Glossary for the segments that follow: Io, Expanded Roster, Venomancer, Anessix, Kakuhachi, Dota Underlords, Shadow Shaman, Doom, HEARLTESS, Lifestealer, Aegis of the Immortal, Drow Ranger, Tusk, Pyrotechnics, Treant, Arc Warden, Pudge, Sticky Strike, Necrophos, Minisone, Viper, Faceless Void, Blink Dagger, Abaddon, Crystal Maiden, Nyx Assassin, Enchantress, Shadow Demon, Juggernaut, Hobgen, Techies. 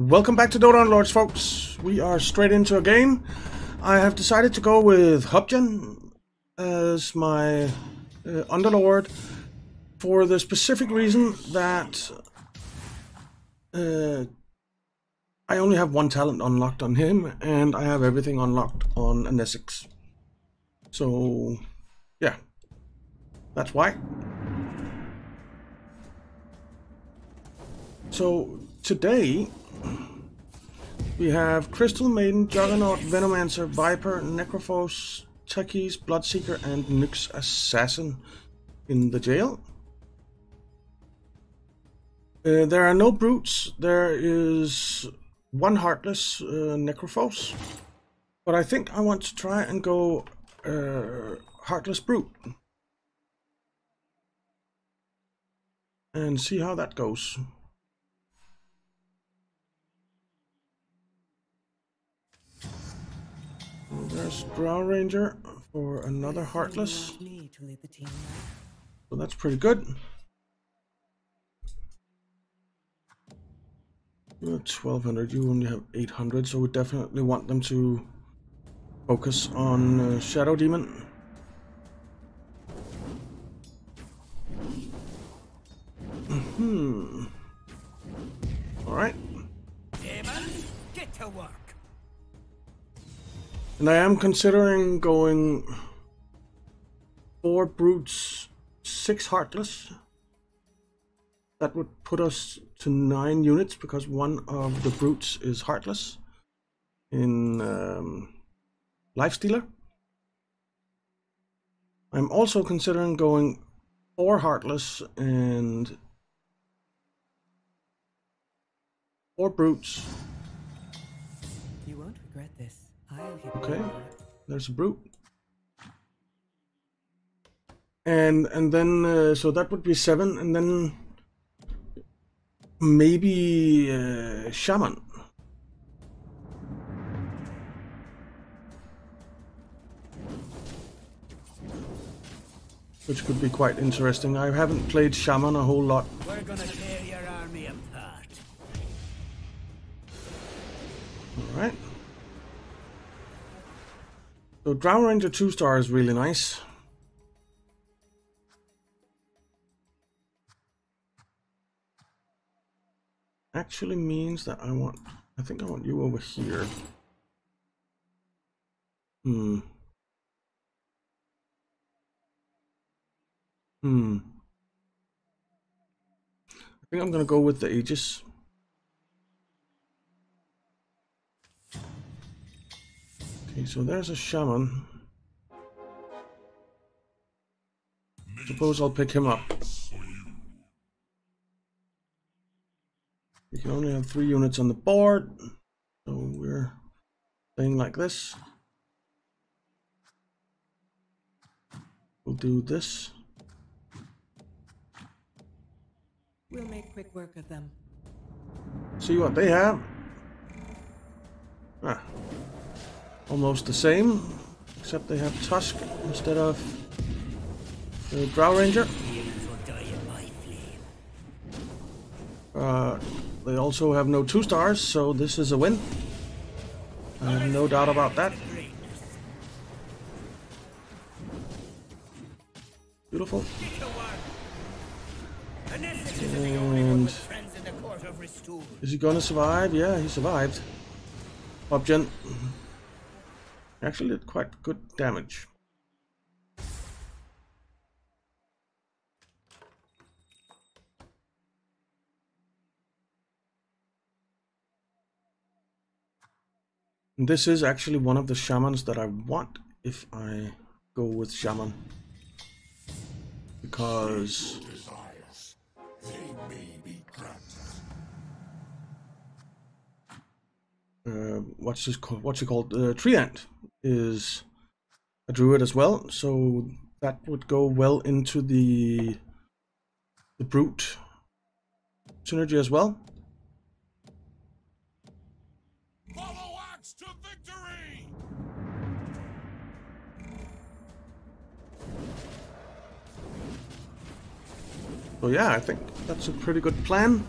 Welcome back to Dota Underlords, folks. We are straight into a game. I have decided to go with Hobgen as my Underlord for the specific reason that I only have one talent unlocked on him, and I have everything unlocked on Anessix. So, yeah, that's why. So, today we have Crystal Maiden, Juggernaut, Venomancer, Viper, Necrophos, Techies, Bloodseeker, and Nyx Assassin in the jail. There are no brutes. There is one heartless Necrophos, but I think I want to try and go heartless brute and see how that goes. There's Drow Ranger for another heartless. So that's pretty good. 1200, you only have 800, so we definitely want them to focus on Shadow Demon. Alright. Demon, get to work. And I am considering going 4 brutes, 6 heartless. That would put us to 9 units because one of the brutes is heartless in Lifestealer. I'm also considering going 4 heartless and 4 brutes. You won't regret this. Okay, there's a brute, and then so that would be 7, and then maybe shaman. Which could be quite interesting. I haven't played shaman a whole lot. We're gonna tear your army apart. All right. So Drow Ranger 2-star is really nice. Actually means that I think I want you over here. I think I'm gonna go with the Aegis. So there's a shaman. Suppose I'll pick him up. We can only have 3 units on the board, so we're playing like this. We'll do this. We'll make quick work of them. See what they have. Ah. Almost the same, except they have Tusk instead of the Drow Ranger. They also have no 2-stars, so this is a win. I have no doubt about that. Beautiful. And is he gonna survive? Yeah, he survived. Hobgen. Actually did quite good damage. And this is actually one of the shamans that I want if I go with shaman. Because what's he called? Treant is a druid as well, so that would go well into the brute synergy as well. Follow Axe to victory! So yeah, I think that's a pretty good plan.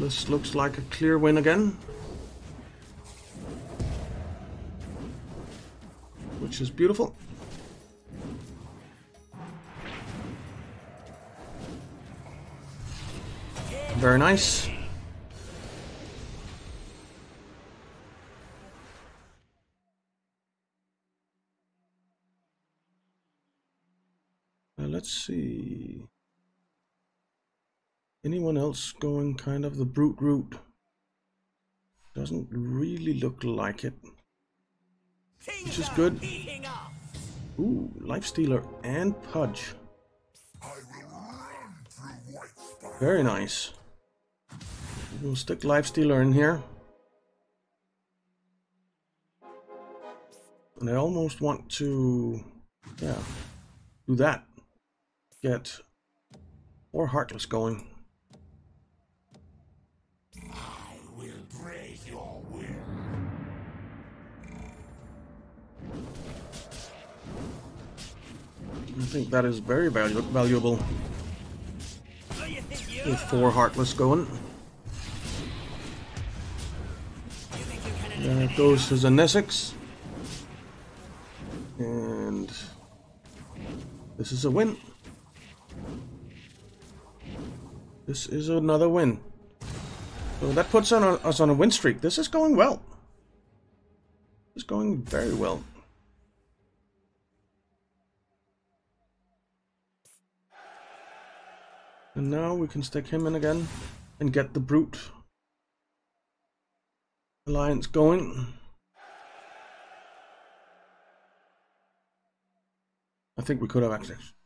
This looks like a clear win again, which is beautiful. Very nice. Let's see. Anyone else going kind of the brute route? Doesn't really look like it. Which is good. Ooh, Lifestealer and Pudge. Very nice. We'll stick Lifestealer in here. And I almost want to, yeah, do that. Get more Heartless going. I will break your will. I think that is very valuable. With 4 Heartless going. There goes his Anessix. And this is a win. This is another win. So that puts on us on a win streak. This is going well. It's going very well. And now we can stick him in again and get the Brute Alliance going. I think we could have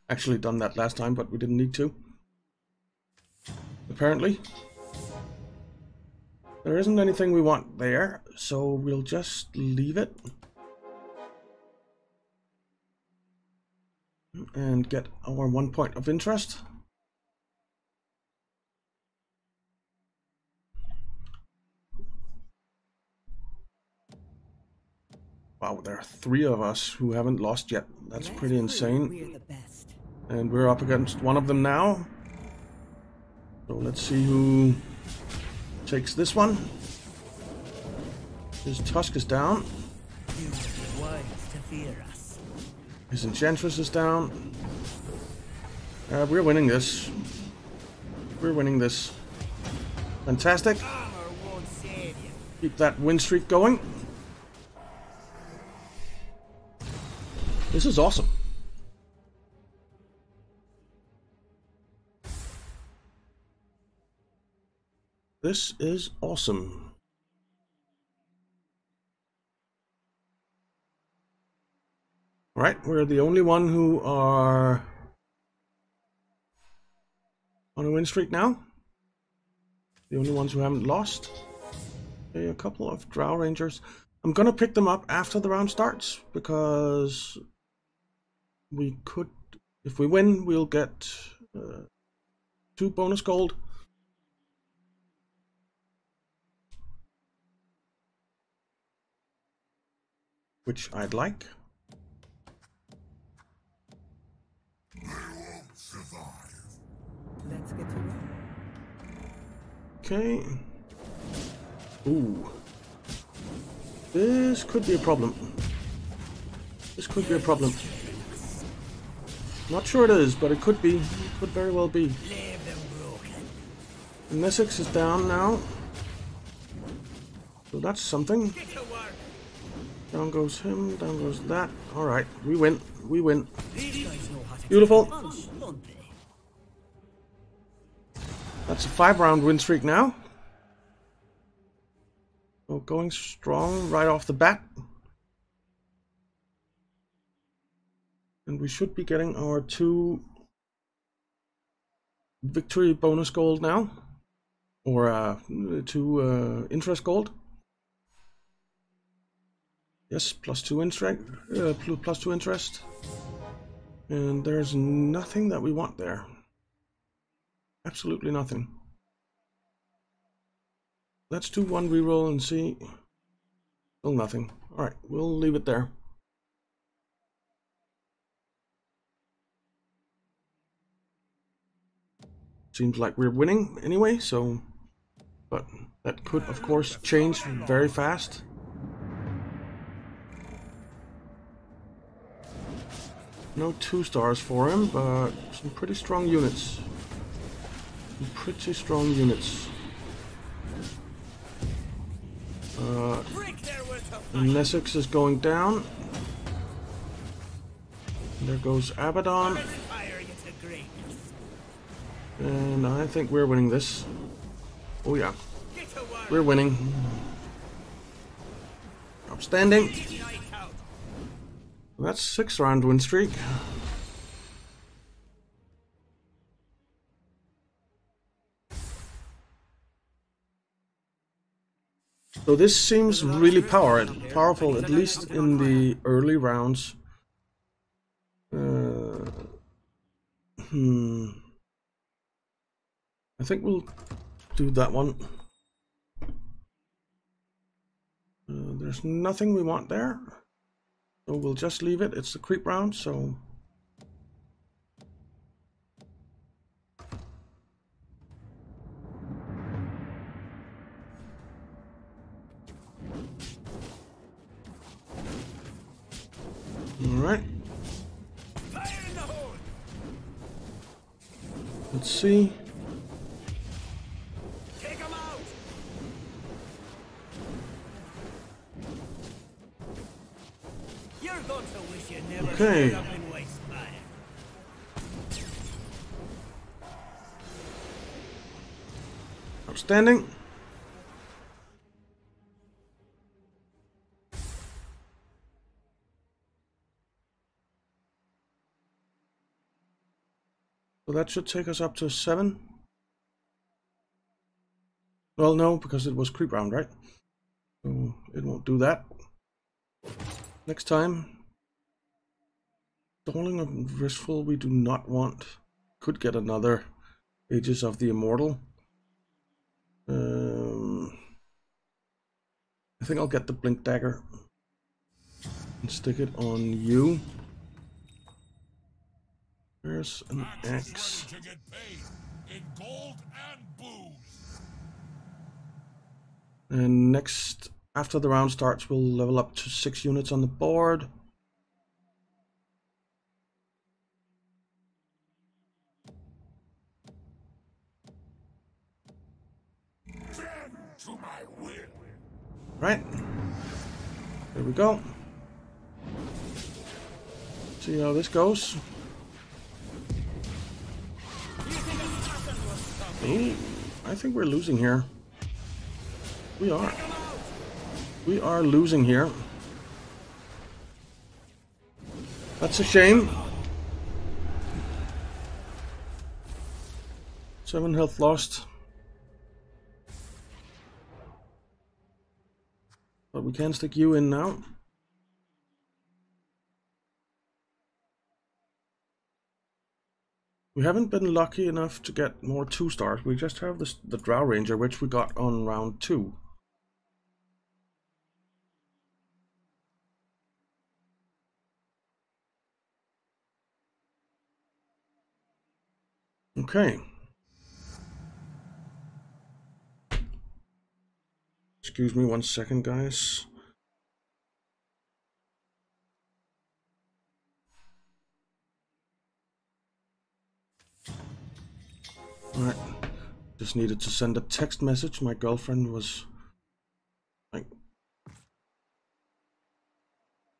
actually done that last time, but we didn't need to. Apparently. There isn't anything we want there, so we'll just leave it. And get our 1 point of interest. Wow, there are 3 of us who haven't lost yet. That's pretty insane. And we're up against one of them now. So let's see who takes this one. His Tusk is down. His Enchantress is down. We're winning this. We're winning this. Fantastic. Keep that win streak going. This is awesome. This is awesome. All right, we're the only one who are on a win streak now. The only ones who haven't lost. Okay, a couple of Drow Rangers. I'm gonna pick them up after the round starts because we could, if we win, we'll get 2 bonus gold. Which I'd like. They won't survive. Let's get to it. Okay. Ooh. This could be a problem. This could be a problem. Not sure it is, but it could be. It could very well be. Anessix is down now. So that's something. Down goes him, down goes that. Alright, we win. We win. Beautiful. That's a 5-round win streak now. So going strong right off the bat. And we should be getting our 2 victory bonus gold now. Or 2 interest gold. Yes, plus two interest, and there's nothing that we want there. Absolutely nothing. Let's do 1 reroll and see. Still nothing. All right, we'll leave it there. Seems like we're winning anyway, so But that could, of course, change very fast. No 2-stars for him, but some pretty strong units. Some pretty strong units. Anessix is going down. There goes Abaddon. And I think we're winning this. Oh yeah. We're winning. Outstanding. That's 6-round win streak. So this seems really powerful, at least in the early rounds. I think we'll do that one. There's nothing we want there, so we'll just leave it. It's the creep round, so alright. Let's see. Take him out. You're going to wish you never showed up in Wasteland. Outstanding. That should take us up to 7. Well, no, because it was creep round, right? So it won't do that. Next time. Stalling of Riskful we do not want. Could get another Aegis of the Immortal. I think I'll get the Blink Dagger and stick it on you. There's an X. And next, after the round starts, we'll level up to 6 units on the board. Right. There we go. See how this goes. Ooh, I think we're losing here. We are losing here. That's a shame. 7 health lost. But we can stick you in now. We haven't been lucky enough to get more 2-stars. We just have this, the Drow Ranger, which we got on round 2. Okay. Excuse me one second, guys. Alright, just needed to send a text message. My girlfriend was like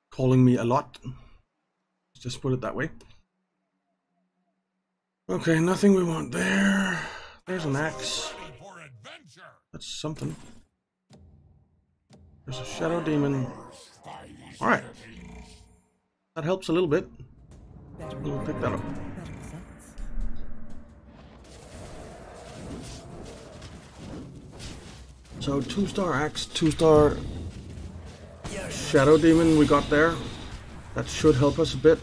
calling me a lot. Just put it that way. Okay, nothing we want there. There's an axe. That's something. There's a Shadow Demon. Alright. That helps a little bit. We'll pick that up. So 2-star axe, 2-star Shadow Demon we got there. That should help us a bit.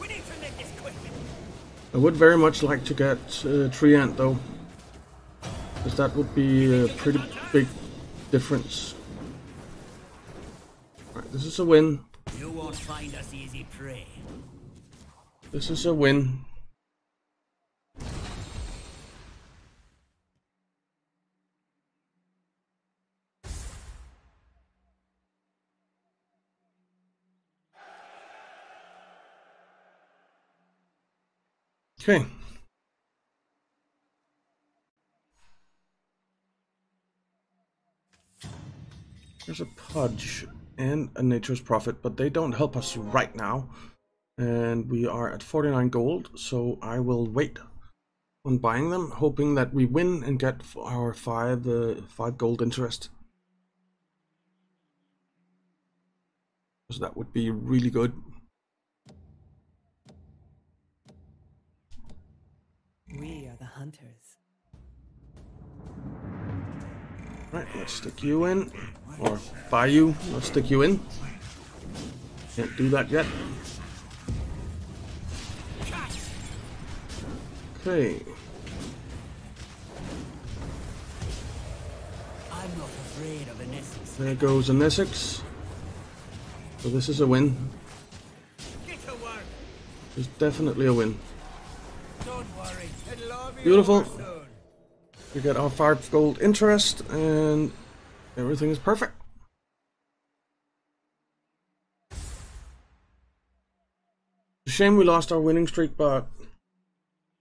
I would very much like to get Treant though, because that would be a pretty big difference. Alright, this is a win. You won't find us easy prey. This is a win. Okay. There's a Pudge and a Nature's Prophet, but they don't help us right now. And we are at 49 gold, so I will wait on buying them, hoping that we win and get our five gold interest. So that would be really good. We are the hunters. Right, let's stick you in. Or buy you, let's stick you in. Can't do that yet. Okay. I'm not afraid of Anessix. There goes Anessix. So this is a win. It's definitely a win. Don't worry, it'll all be beautiful. We get our 5 gold interest and everything is perfect. It's a shame we lost our winning streak, but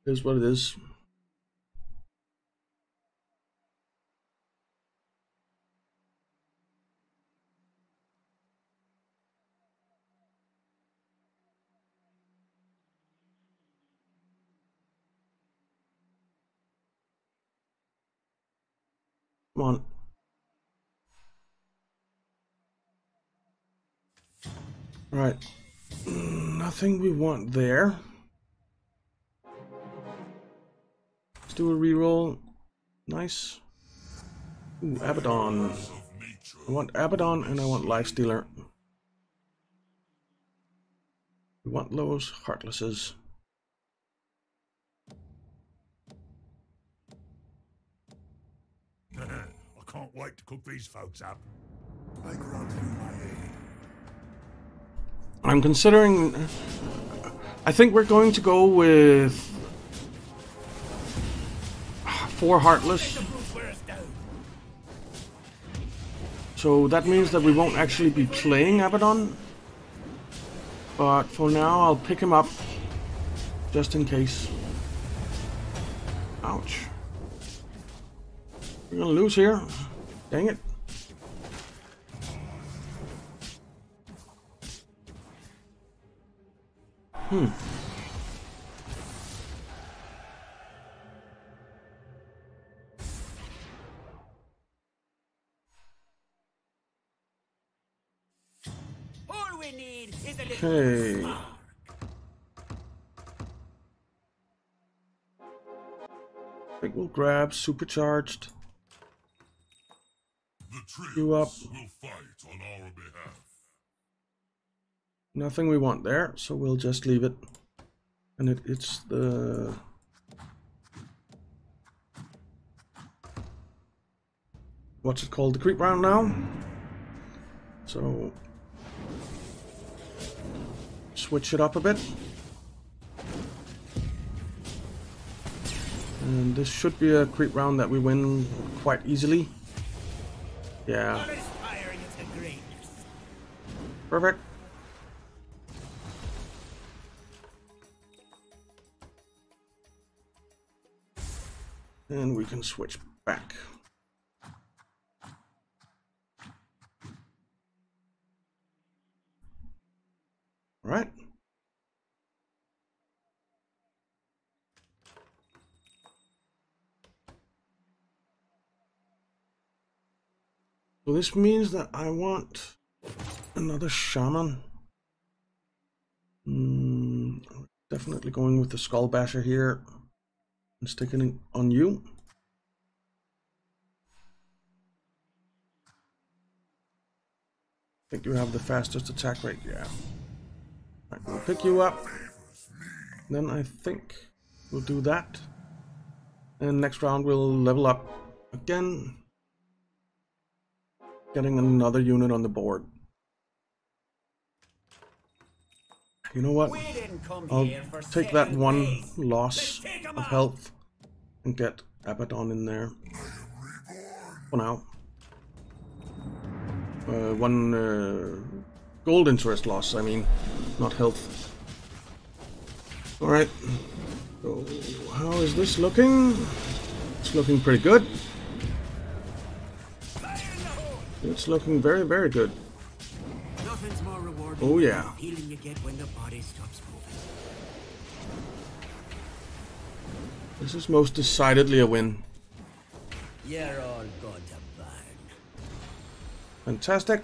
it is what it is. Come on. Right. Nothing we want there. Let's do a reroll. Nice. Ooh, Abaddon. I want Abaddon and I want Lifestealer. We want those Heartlesses. I can't wait to cook these folks up. I grant you my aid. I'm considering. I think we're going to go with 4 Heartless. So that means that we won't actually be playing Abaddon. But for now, I'll pick him up just in case. Ouch. We're gonna lose here. Dang it. All we need is a little spark. I think we'll grab supercharged. You up. Will fight on our behalf. Nothing we want there, so we'll just leave it. And it's the what's it called? The creep round now. So switch it up a bit. And this should be a creep round that we win quite easily. Yeah. Perfect. And we can switch back. All right. So this means that I want another shaman. Definitely going with the Skull Basher here. I'm sticking on you. I think you have the fastest attack rate, yeah. Right, we'll pick you up. Then I think we'll do that. And next round we'll level up again. Getting another unit on the board. You know what? I'll take that one loss of health and get Abaddon in there. For now. One gold interest loss, I mean, not health. Alright. So how is this looking? It's looking pretty good. It's looking very, very good. Nothing's more rewarding. Oh yeah. The feeling you get when the body stops moving. This is most decidedly a win. You're all going to burn. Fantastic.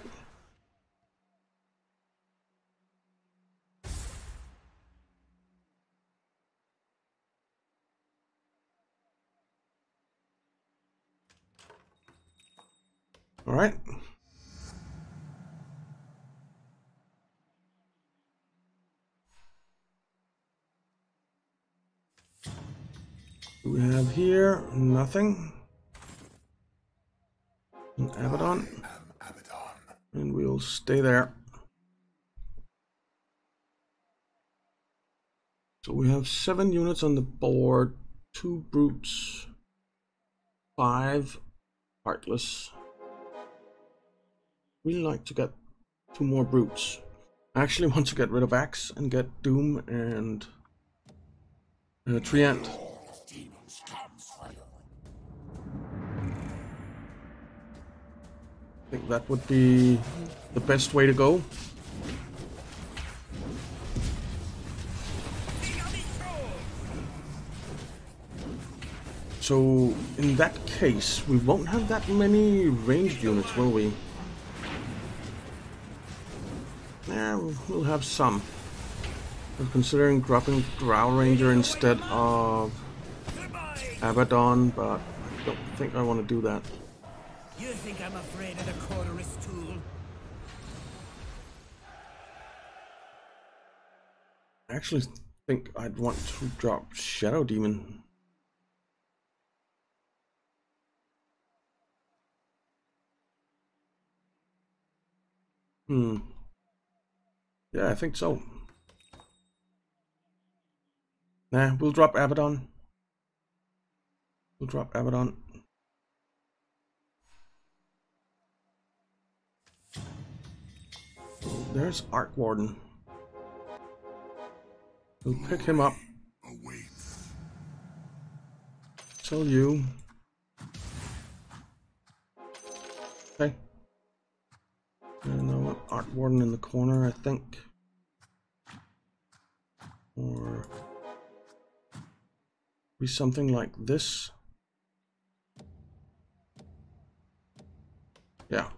All right. We have here nothing. An Abaddon. And we'll stay there. So we have 7 units on the board, 2 brutes, 5 heartless. We'd like to get 2 more brutes. I actually want to get rid of Axe and get Doom and Treant. I think that would be the best way to go. So in that case, we won't have that many ranged units, will we? Yeah, we'll have some. I'm considering dropping Drow Ranger instead of Abaddon, but I don't think I want to do that. You think I'm afraid of the Corderous tool? I actually think I'd want to drop Shadow Demon. Yeah, I think so. Nah, we'll drop Abaddon. We'll drop Abaddon. There's Arc Warden. We'll pick him up. Tell you. Okay. And I want Arc Warden in the corner, I think. Or be something like this. Yeah.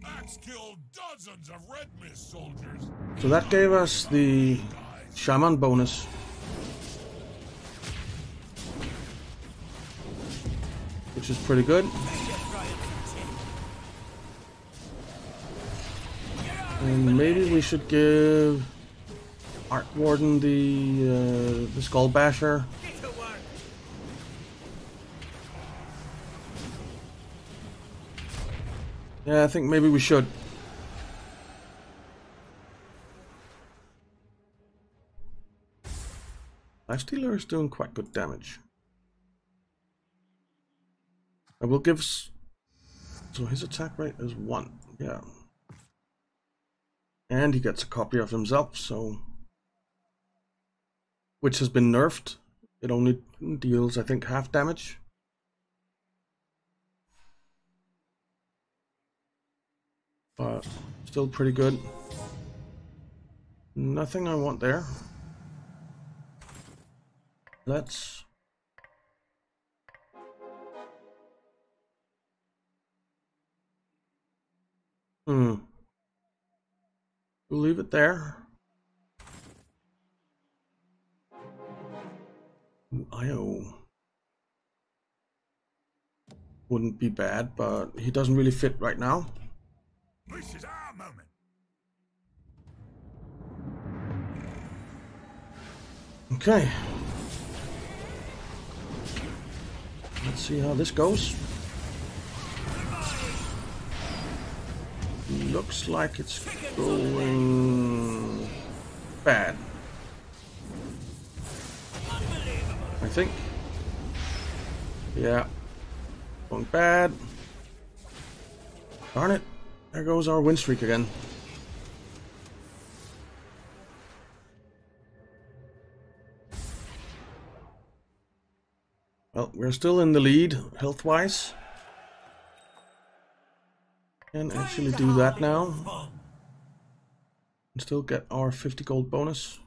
Max killed dozens of Red Mist soldiers. So that gave us the Shaman bonus. Which is pretty good. And maybe we should give Arc Warden the Skull Basher. Yeah, I think maybe we should. Lifestealer is doing quite good damage. I will give. So his attack rate is 1. Yeah. And he gets a copy of himself, so, which has been nerfed. It only deals, I think, half damage. But still pretty good. Nothing I want there. Let's We'll leave it there. Io wouldn't be bad, but he doesn't really fit right now. This is our moment. Okay. Let's see how this goes. Looks like it's going bad. I think. Yeah. Going bad. Darn it. There goes our win streak again. Well, we're still in the lead, health-wise. Can actually do that now. And still get our 50 gold bonus.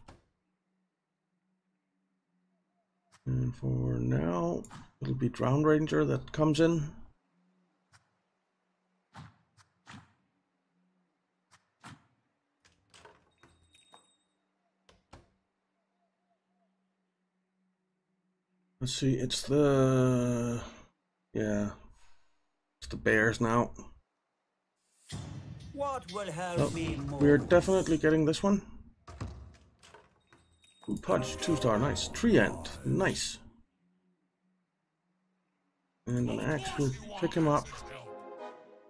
And for now, it'll be Drow Ranger that comes in. Let's see, it's the... yeah, it's the bears now. What will help me more? We're definitely getting this one. Ooh, Pudge, 2-star, nice. Treant, nice. And an axe will pick him up.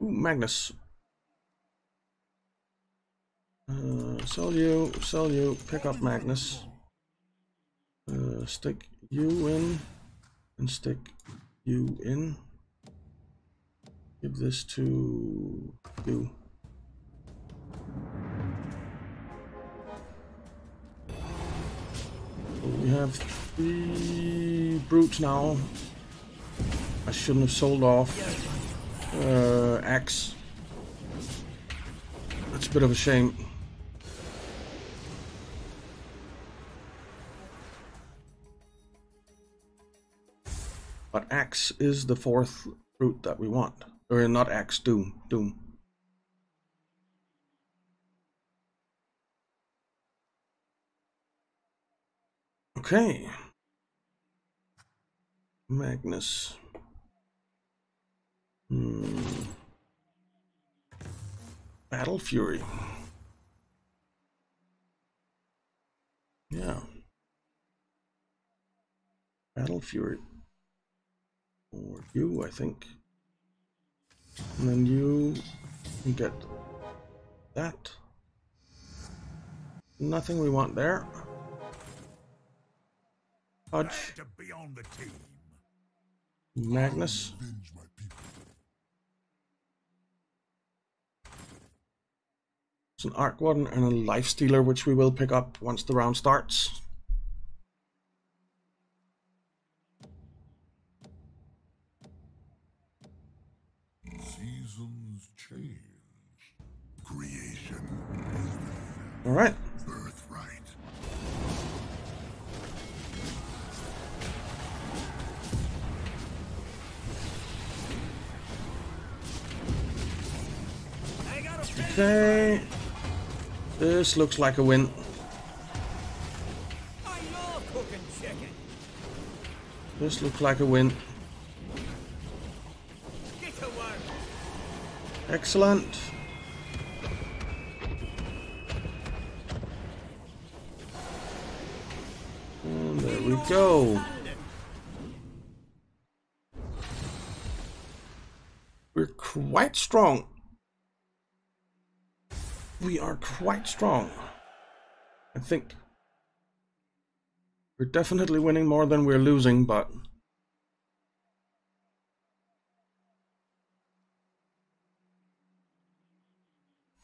Ooh, Magnus. Sell you, pick up Magnus. Stick you in, and stick you in. Give this to you. We have 3 brutes now. I shouldn't have sold off axe. That's a bit of a shame. But axe is the 4th brute that we want. Or not axe, Doom. Okay, Magnus. Battle Fury. Yeah. Battle Fury. Or you, I think. And then you can get that. Nothing we want there. Pudge. Magnus. It's an Arc Warden and a Lifestealer, which we will pick up once the round starts. Seasons change. Creation. All right. Okay, this looks like a win. This looks like a win. Excellent. And there we go. We're quite strong. We are quite strong. I think we're definitely winning more than we're losing, but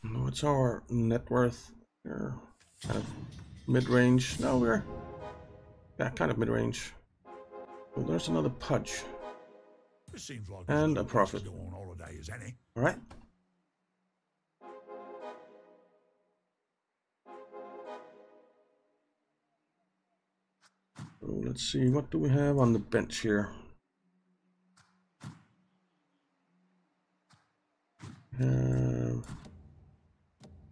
what's our net worth here? Kind of mid-range. No, we're kind of mid-range. Well, there's another Pudge and a Prophet. All right. Let's see, what do we have on the bench here?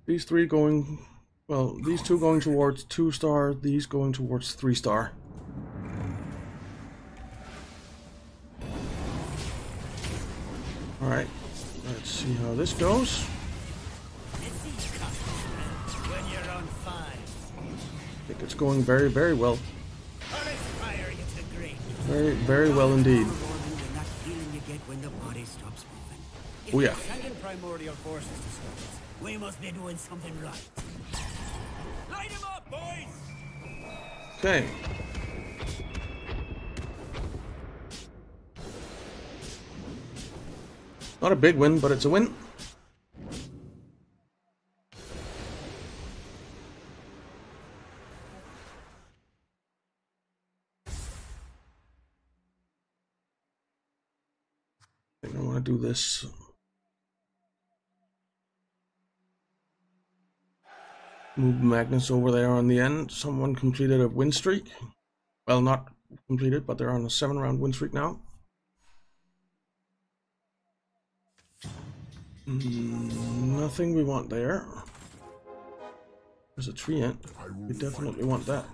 These 3 going, well, these 2 going towards 2-star, these going towards 3-star. Alright, let's see how this goes. I think it's going very, very well. Very, very well indeed. Oh yeah. We must be doing something right. Light him up, boys. Okay. Not a big win, but it's a win. I don't want to do this. Move Magnus over there on the end. Someone completed a win streak. Well, not completed, but they're on a 7-round win streak now. Nothing we want there. There's a Treant. We definitely want that.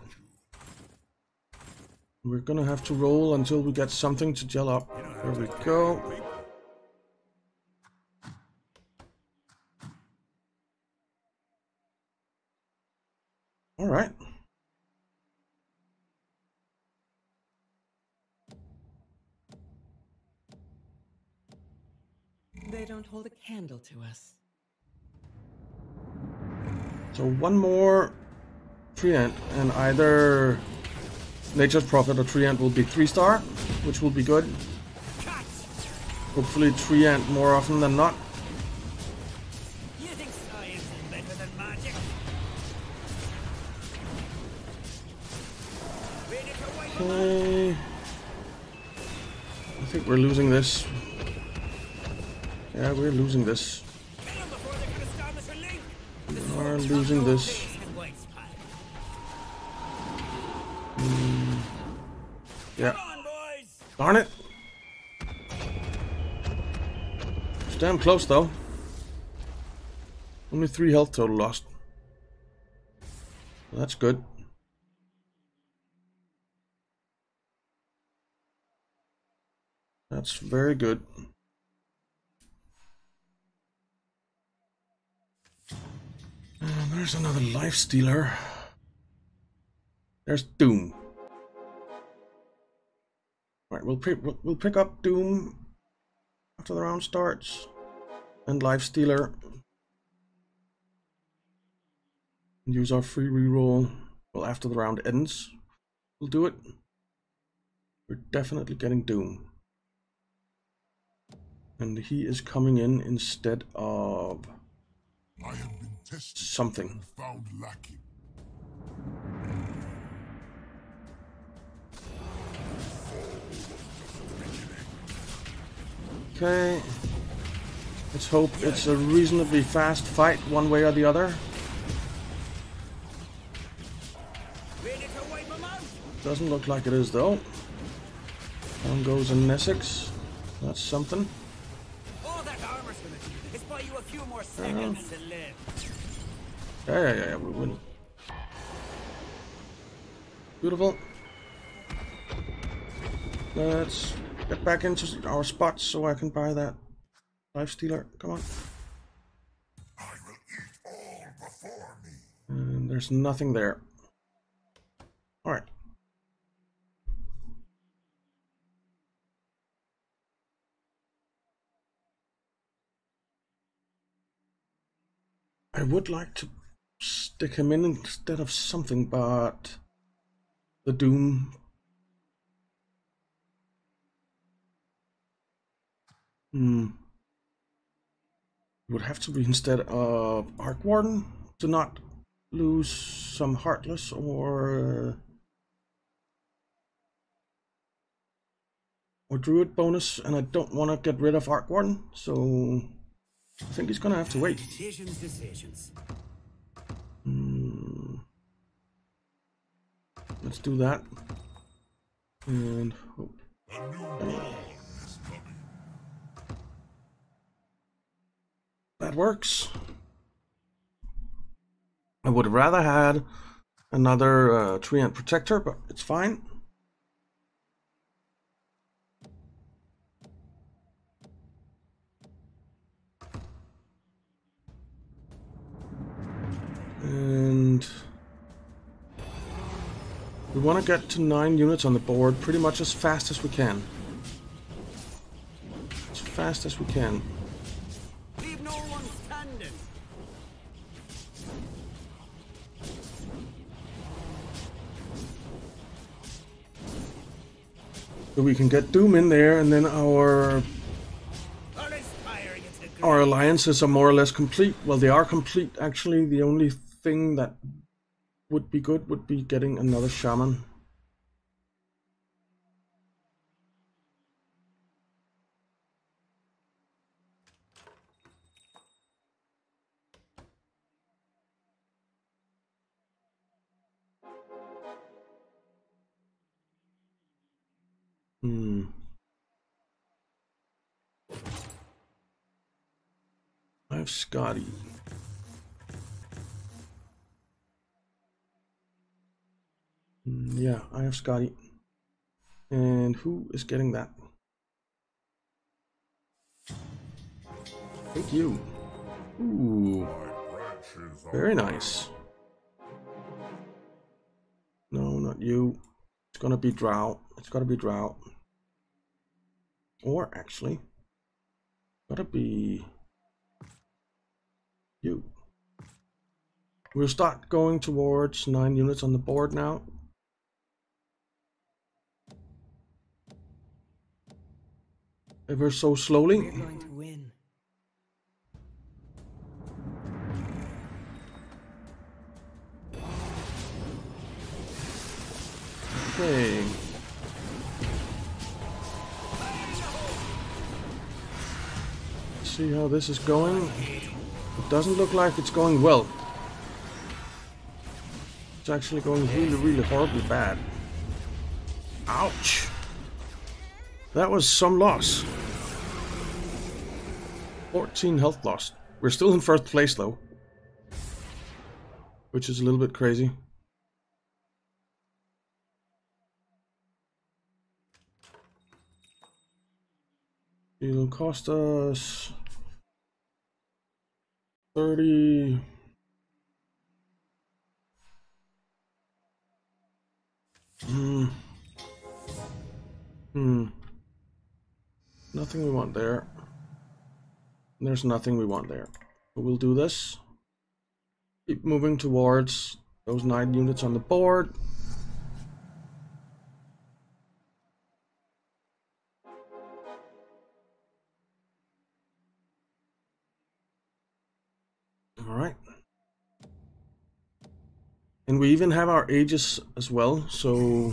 We're gonna have to roll until we get something to gel up. There we go. All right. They don't hold a candle to us. So one more Treant, and either Nature's Prophet or Treant will be 3-star, which will be good. Hopefully Treant more often than not. You think science is better than magic? Okay. I think we're losing this. Yeah, we're losing this. We are losing this. Yeah. Darn it! It's damn close though. Only 3 health total lost. Well, that's good. That's very good. There's another Lifestealer. There's Doom. All right, we'll pick up Doom after the round starts, and Lifestealer. Use our free reroll. Well, after the round ends, we'll do it. We're definitely getting Doom, and he is coming in instead of something. Found lacking. Okay, let's hope it's a reasonably fast fight one way or the other. Doesn't look like it is though. Down goes Anessix. That's something. Yeah, we win. Beautiful. Let's get back into our spots so I can buy that Lifestealer. Come on. I will eat all before me. And there's nothing there. All right. I would like to stick him in instead of something, but the Doom. Would have to be instead of Arc Warden to not lose some Heartless or Druid bonus, and I don't want to get rid of Arc Warden, so I think he's gonna have to wait. Decisions. Let's do that and hope. That works. I would have rather had another Treant Protector, but it's fine. And we want to get to 9 units on the board pretty much as fast as we can. As fast as we can. Leave no one standing. So we can get Doom in there, and then our alliances are more or less complete. Well, they are complete actually. The only thing that would be good would be getting another Shaman. I have Scotty. Yeah, I have Scotty. And who is getting that? Thank you. Ooh. Very nice. No, not you. It's gonna be Drow. It's gotta be Drow. Or actually, gotta be you. We'll start going towards 9 units on the board now. Ever so slowly. We're going to win. Okay. Let's see how this is going. It doesn't look like it's going well. It's actually going really, really horribly bad. Ouch! That was some loss. 14 health lost. We're still in first place though, which is a little bit crazy. It'll cost us 30. Nothing we want there. There's nothing we want there. But we'll do this. Keep moving towards those 9 units on the board. And we even have our Aegis as well, so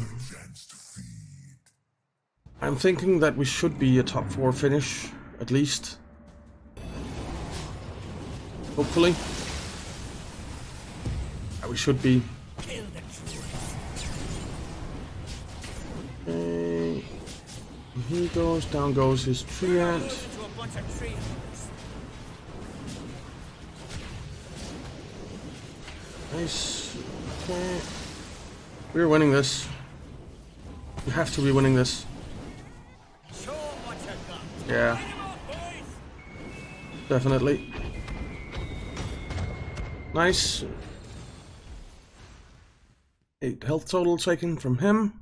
I'm thinking that we should be a top 4 finish, at least. Hopefully. We should be. Okay. He goes, down goes his Treant. Nice. Okay. We're winning this. We have to be winning this. Yeah. Definitely. Nice. 8 health total taken from him.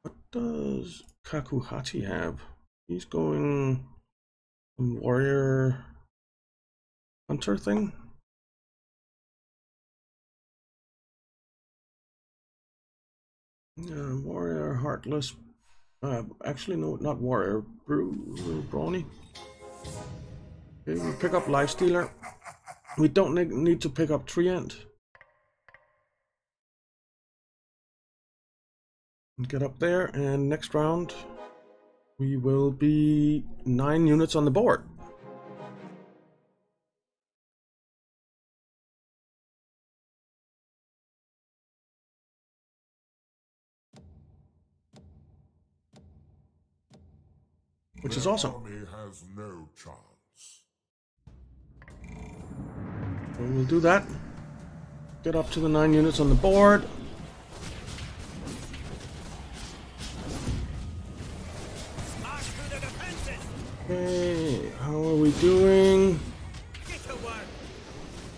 What does Kakuhachi have? He's going warrior. Hunter thing? Yeah, warrior, heartless. Actually, no, not warrior. Brawny. Okay, we pick up Lifestealer. We don't need to pick up Treant. Get up there, and next round we will be 9 units on the board. Which is awesome. Has no chance. So we'll do that. Get up to the 9 units on the board. Okay, how are we doing?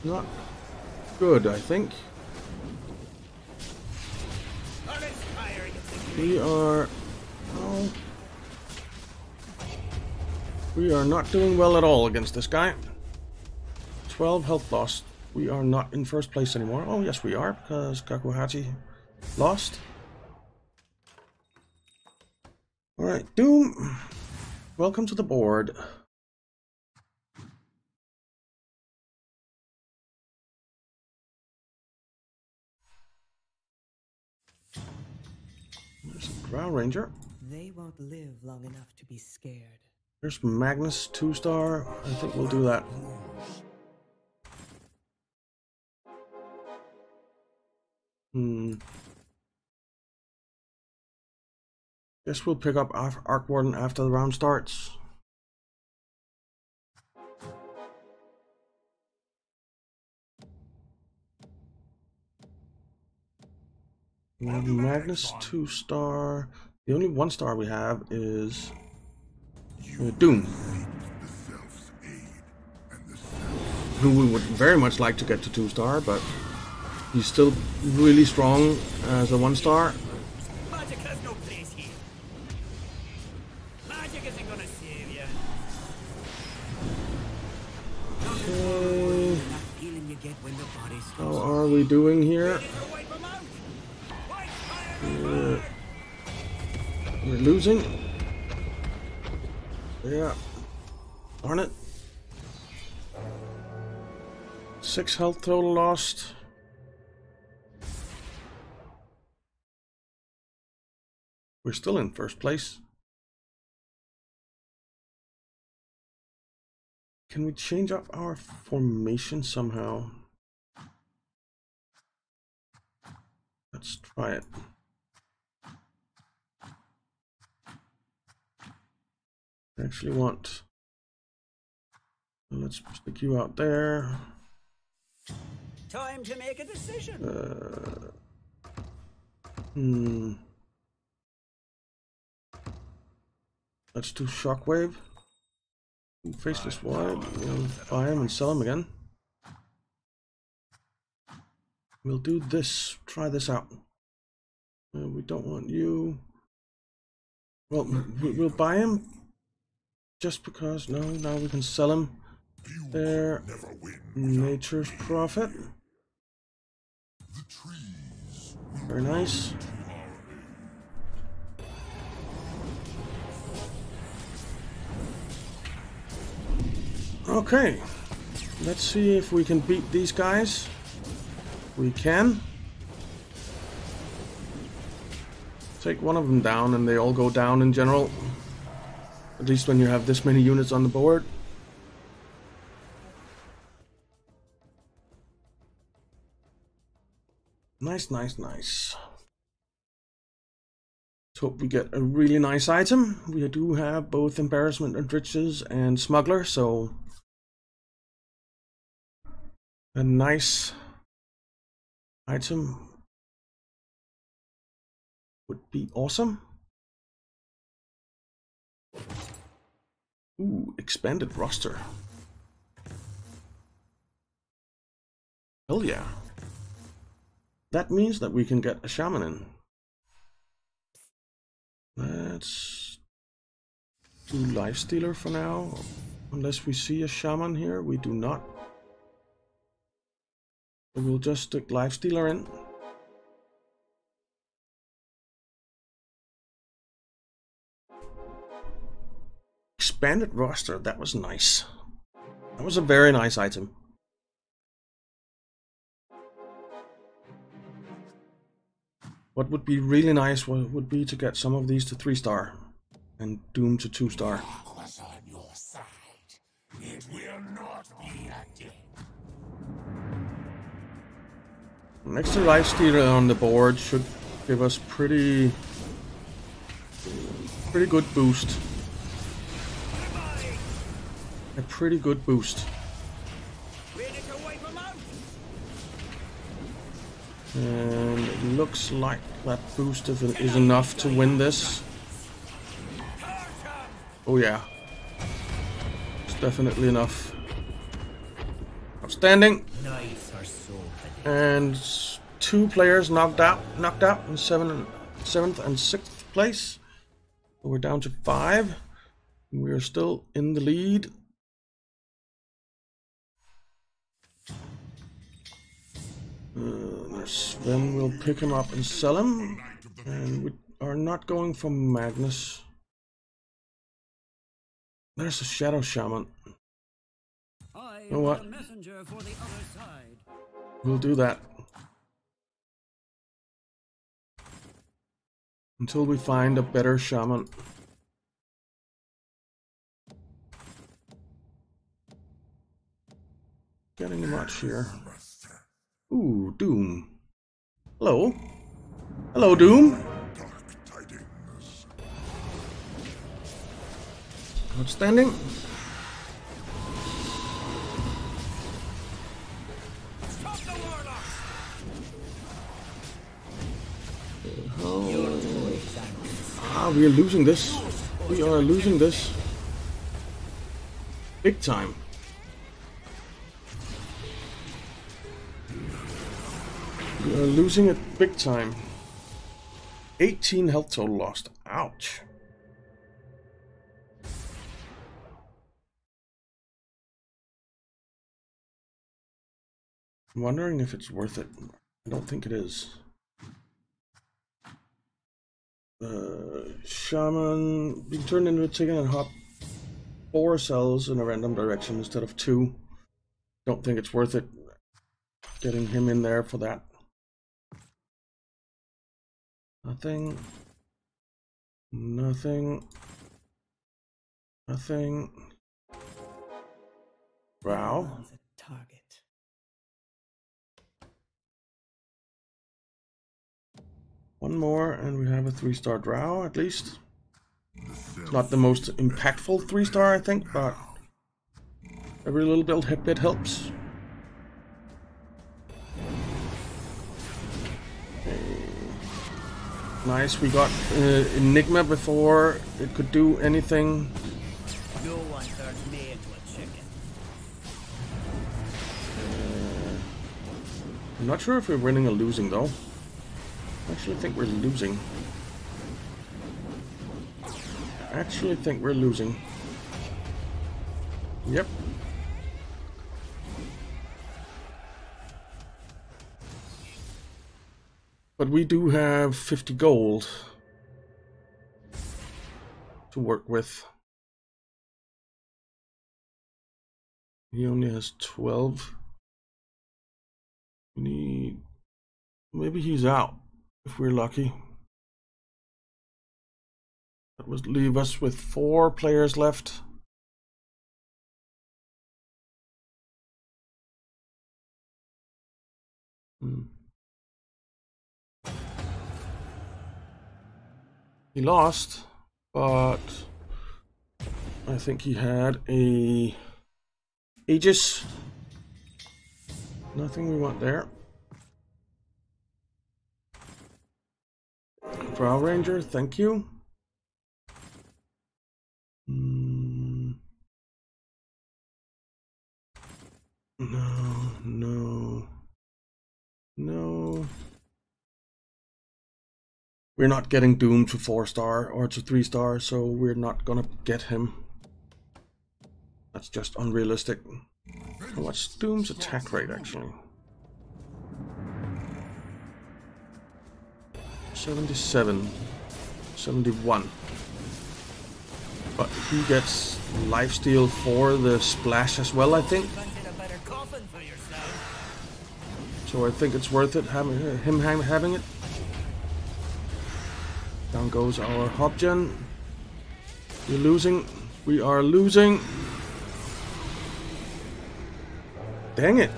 Not good, I think. We are... Oh. We are not doing well at all against this guy. 12 health lost. We are not in first place anymore. Oh yes we are, because Kakuhachi lost. Alright, Doom. Welcome to the board. There's a Drow Ranger. They won't live long enough to be scared. There's Magnus, 2-star. I think we'll do that. Guess we'll pick up Arc Warden after the round starts. Magnus 2-star. The only 1-star we have is Doom, who we would very much like to get to 2-star, but he's still really strong as a 1-star. Magic has no place here. Magic isn't gonna save you. Okay. How are we doing here? We're losing. Yeah. Darn it. 6 health total lost. We're still in first place. Can we change up our formation somehow? Let's try it. I actually want... Let's stick you out there. Time to make a decision. Let's do Shockwave. Ooh, Faceless Void. We'll buy him and sell him again. We'll do this. Try this out. We don't want you. Well, we'll buy him. Just because. No, now we can sell him. There. Nature's Prophet. Very nice. Okay, let's see if we can beat these guys. We can. Take one of them down and they all go down in general. At least when you have this many units on the board. Nice, nice, nice. Let's hope we get a really nice item. We do have both Embarrassment and Riches and Smuggler, so... A nice item would be awesome. Ooh, Expanded Roster. Hell yeah. That means that we can get a Shaman in. Let's do Lifestealer for now. Unless we see a Shaman here, we do not. We'll just stick Lifestealer in. Expanded Roster, that was nice. That was a very nice item. What would be really nice would be to get some of these to 3-star and Doom to 2-star. Was on your side. It will not be again. An extra Lifestealer on the board should give us pretty good boost. A pretty good boost. And it looks like that boost is enough to win this. Oh yeah. It's definitely enough. Outstanding. And 2 players knocked out in 7th and 6th place. So we're down to 5. We are still in the lead. Then we'll pick him up and sell him. And we are not going for Magnus. There's a Shadow Shaman. You know what? We'll do that. Until we find a better Shaman. Getting much here. Ooh, Doom. Hello. Hello, Doom. Outstanding. Ah, we are losing this. We are losing this. Big time. We are losing it big time. 18 health total lost. Ouch. I'm wondering if it's worth it. I don't think it is. Shaman being turned into a chicken and hop 4 cells in a random direction instead of 2. Don't think it's worth it getting him in there for that. Nothing. Nothing. Nothing. Wow. One more, and we have a 3-star Drow, at least. Not the most impactful 3-star, I think, but every little bit helps. Okay. Nice, we got Enigma before it could do anything. No one turns me into a chicken. I'm not sure if we're winning or losing, though. I actually think we're losing. I actually think we're losing. Yep. But we do have 50 gold to work with. He only has 12. We need... Maybe he's out. If we're lucky. That would leave us with 4 players left. He lost, but I think he had a Aegis. Nothing we want there. Drow Ranger, thank you. No, no, no. We're not getting Doom to 4-star or to 3-star, so we're not gonna get him. That's just unrealistic. What's Doom's attack rate actually? 77, 71, but he gets lifesteal for the splash as well, I think. So I think it's worth it having him having it. Down goes our Hobgen. We're losing. We are losing. Dang it!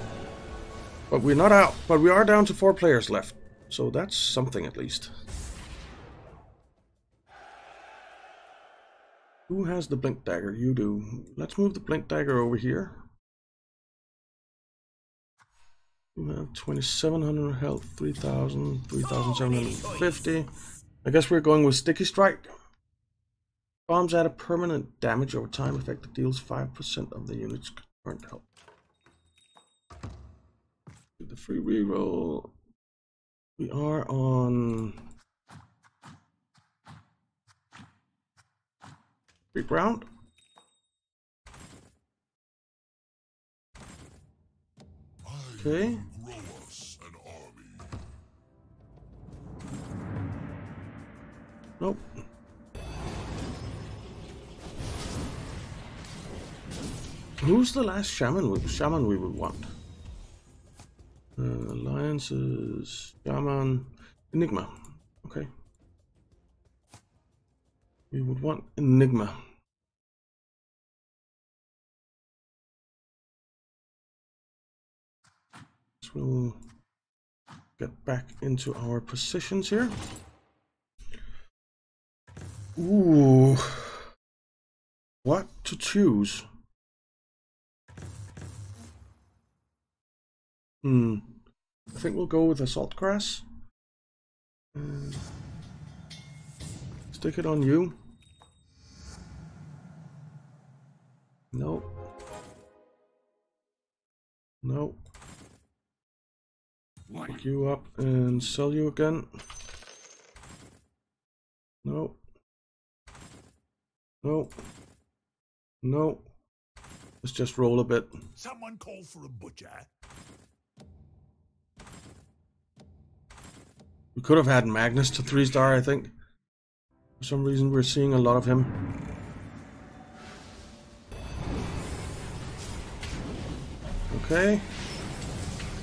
But we're not out. But we are down to 4 players left. So that's something at least. Who has the Blink Dagger? You do. Let's move the Blink Dagger over here. You have 2,700 health, 3,000, 3,750. I guess we're going with Sticky Strike. Bombs add a permanent damage over time effect that deals 5% of the unit's current health. Do the free reroll. We are on creep round. Okay. Nope. Who's the last shaman we would want? Alliances, Shaman, Enigma. Okay. We would want Enigma. This will get back into our positions here. Ooh, what to choose? I think we'll go with Assault Grass. Stick it on you. No. No. Pick you up and sell you again. No. No. No. Let's just roll a bit. Someone call for a butcher. We could have had Magnus to 3-star, I think. For some reason we're seeing a lot of him. Okay.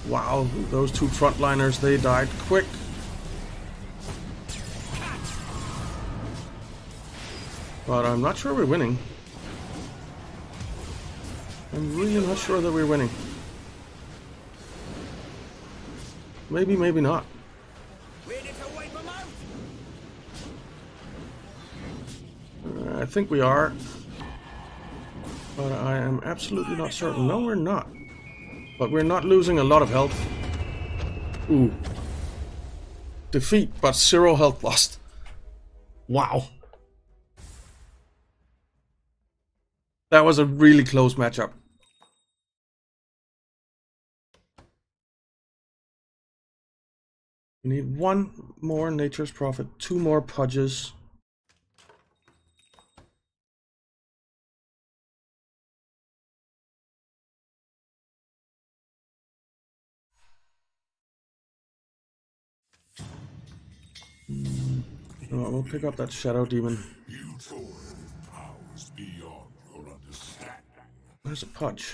Wow, those two frontliners, they died quick. But I'm not sure we're winning. I'm really not sure that we're winning. Maybe, maybe not. I think we are. But I am absolutely not certain. No, we're not. But we're not losing a lot of health. Ooh. Defeat, but 0 health lost. Wow. That was a really close matchup. We need 1 more Nature's Prophet, 2 more Pudges. No, we'll pick up that Shadow Demon. There's a Pudge.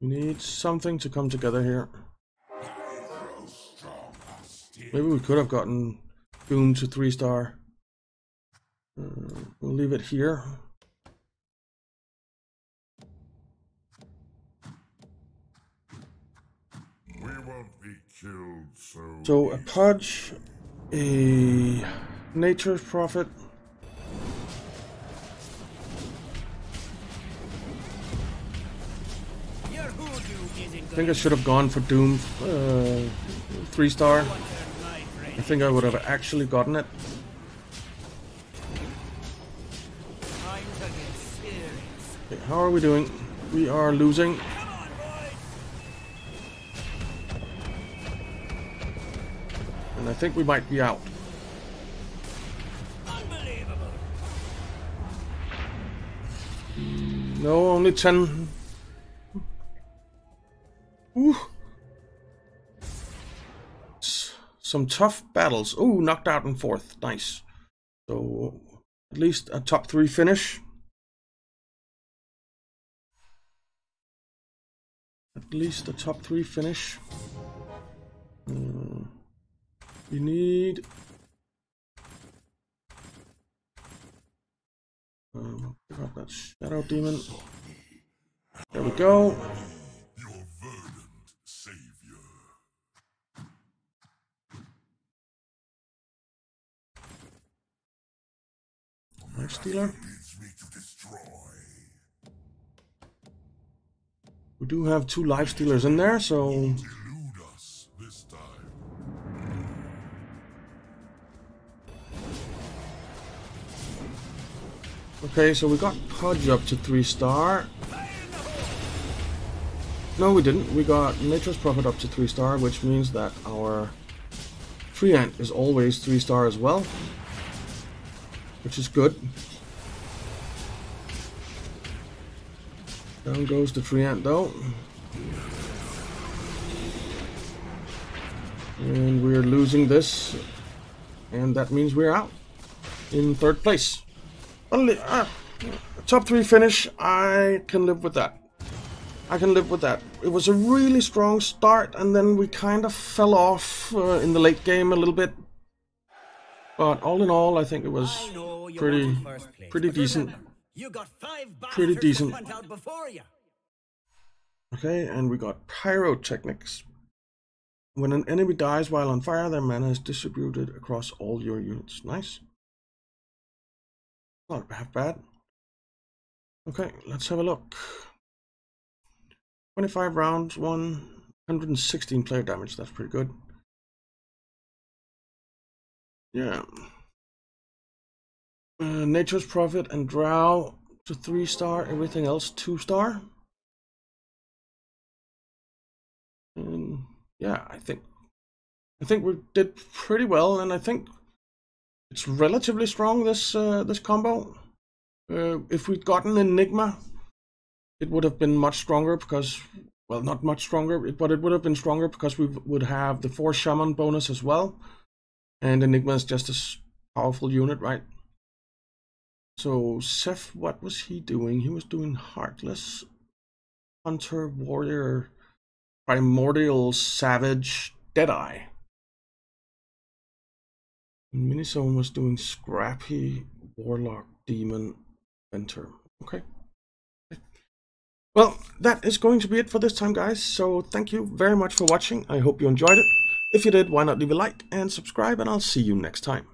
We need something to come together here. Maybe we could have gotten Doom to 3-star. We'll leave it here. So a Pudge, a Nature's Prophet, I think I should have gone for Doom 3-star, I think I would have actually gotten it. Okay, how are we doing? We are losing. I think we might be out. Unbelievable. No, only 10. Ooh. Some tough battles. Ooh, knocked out in 4th. Nice. So, at least a top 3 finish. At least a top 3 finish. We need got that Shadow Demon. There we go. Your verdant savior. Lifestealer. We do have 2 Lifestealers in there, so. Okay, so we got Pudge up to 3-star. No, we didn't. We got Nature's Prophet up to 3-star, which means that our Treant is always 3-star as well, which is good. Down goes the Treant, though. And we're losing this, and that means we're out in 3rd place. Top 3 finish, I can live with that. I can live with that. It was a really strong start, and then we kind of fell off in the late game a little bit. But all in all, I think it was pretty decent. Pretty decent. Okay, and we got Pyrotechnics. When an enemy dies while on fire, their mana is distributed across all your units. Nice. Not half bad. Okay, let's have a look. 25 rounds, 116 player damage. That's pretty good. Yeah. Nature's Prophet and Drow to 3-star. Everything else 2-star. And yeah, I think we did pretty well, and I think it's relatively strong, this this combo. If we'd gotten Enigma, it would have been much stronger because, well, not much stronger, but it would have been stronger because we would have the 4 Shaman bonus as well, and Enigma is just a powerful unit, right? So Seth, what was he doing? He was doing Heartless, Hunter, Warrior, Primordial, Savage, Deadeye. Minisone was doing Scrappy, Warlock, Demon, Venter. Okay. Well, that is going to be it for this time, guys. So thank you very much for watching. I hope you enjoyed it. If you did, why not leave a like and subscribe, and I'll see you next time.